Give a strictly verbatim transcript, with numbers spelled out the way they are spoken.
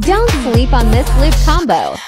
Don't sleep on this lip combo.